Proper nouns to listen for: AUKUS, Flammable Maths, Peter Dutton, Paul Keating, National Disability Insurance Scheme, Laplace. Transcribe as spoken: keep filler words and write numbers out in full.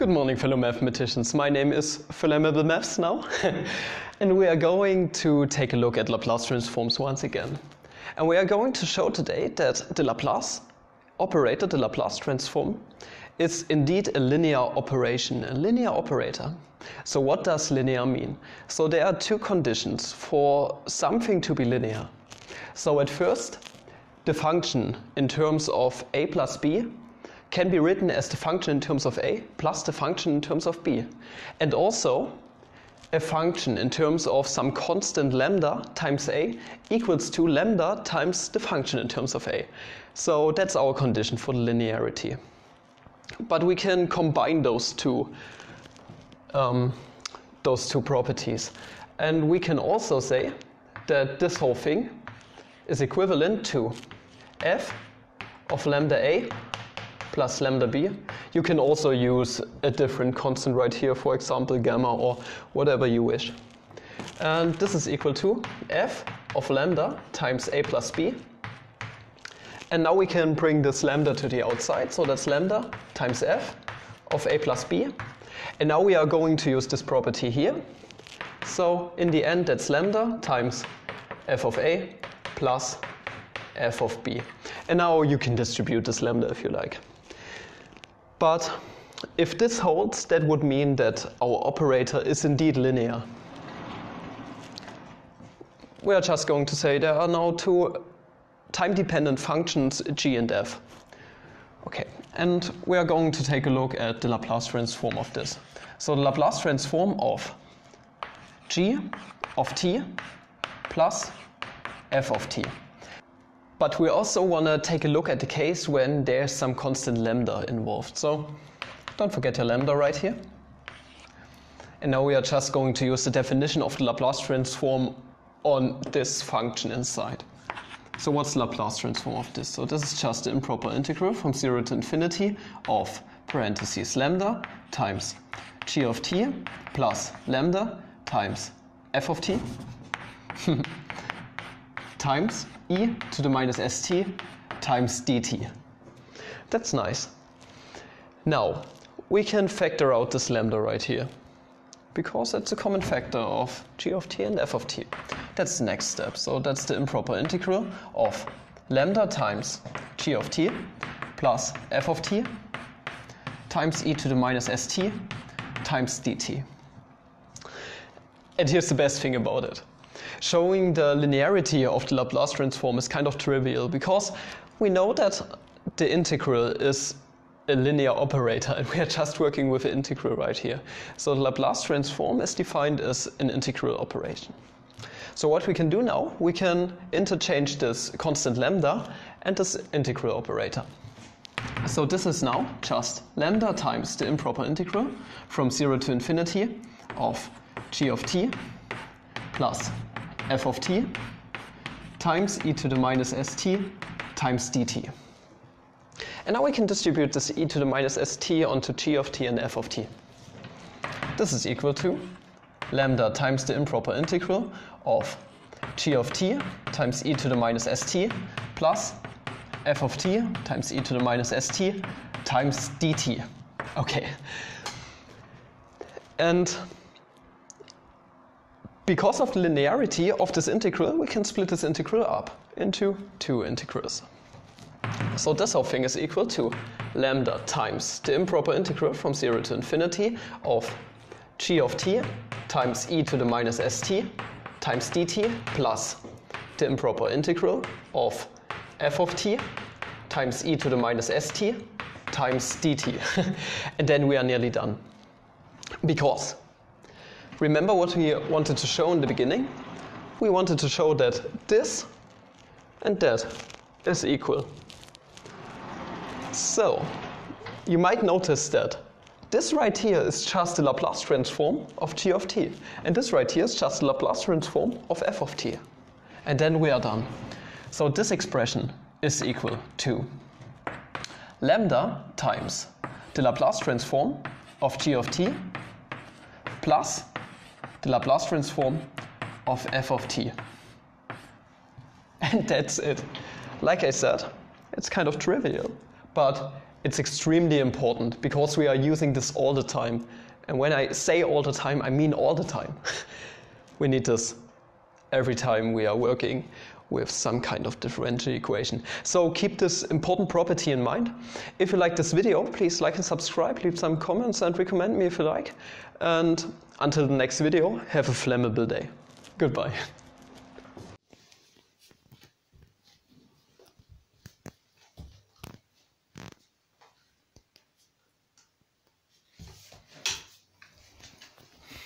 Good morning, fellow mathematicians. My name is Flammable Maths now, and we are going to take a look at Laplace transforms once again. And we are going to show today that the Laplace operator, the Laplace transform, is indeed a linear operation, a linear operator. So what does linear mean? So there are two conditions for something to be linear. So at first, the function in terms of a plus b can be written as the function in terms of a plus the function in terms of b. And also, a function in terms of some constant lambda times a equals to lambda times the function in terms of a. So that's our condition for linearity. But we can combine those two, um, those two properties. And we can also say that this whole thing is equivalent to f of lambda a plus lambda b. You can also use a different constant right here, for example gamma or whatever you wish. And this is equal to f of lambda times a plus b. And now we can bring this lambda to the outside, so that's lambda times f of a plus b. And now we are going to use this property here. So in the end, that's lambda times f of a plus f of b. And now you can distribute this lambda if you like. But if this holds, that would mean that our operator is indeed linear. We are just going to say there are now two time-dependent functions, g and f. Okay, and we are going to take a look at the Laplace transform of this. So the Laplace transform of g of t plus f of t. But we also want to take a look at the case when there's some constant lambda involved. So don't forget your lambda right here. And now we are just going to use the definition of the Laplace transform on this function inside. So what's the Laplace transform of this? So this is just the improper integral from zero to infinity of parentheses lambda times g of t plus lambda times f of t times e to the minus st times dt. That's nice. Now, we can factor out this lambda right here, because it's a common factor of g of t and f of t. That's the next step. So that's the improper integral of lambda times g of t plus f of t times e to the minus st times dt. And here's the best thing about it. Showing the linearity of the Laplace transform is kind of trivial, because we know that the integral is a linear operator and we are just working with the integral right here. So the Laplace transform is defined as an integral operation. So what we can do now, we can interchange this constant lambda and this integral operator. So this is now just lambda times the improper integral from zero to infinity of g of t plus f of t times e to the minus st times dt. And now we can distribute this e to the minus st onto g of t and f of t. This is equal to lambda times the improper integral of g of t times e to the minus st plus f of t times e to the minus st times dt. Okay. And because of the linearity of this integral, we can split this integral up into two integrals. So this whole thing is equal to lambda times the improper integral from zero to infinity of g of t times e to the minus st times dt plus the improper integral of f of t times e to the minus st times dt. And then we are nearly done. Because remember what we wanted to show in the beginning? We wanted to show that this and that is equal. So, you might notice that this right here is just the Laplace transform of g of t, and this right here is just the Laplace transform of f of t. And then we are done. So this expression is equal to lambda times the Laplace transform of g of t plus the Laplace transform of f of t. And that's it. Like I said, it's kind of trivial, but it's extremely important because we are using this all the time. And when I say all the time, I mean all the time. We need this every time we are working with some kind of differential equation. So keep this important property in mind. If you like this video, please like and subscribe, leave some comments and recommend me if you like. And until the next video, have a flammable day. Goodbye.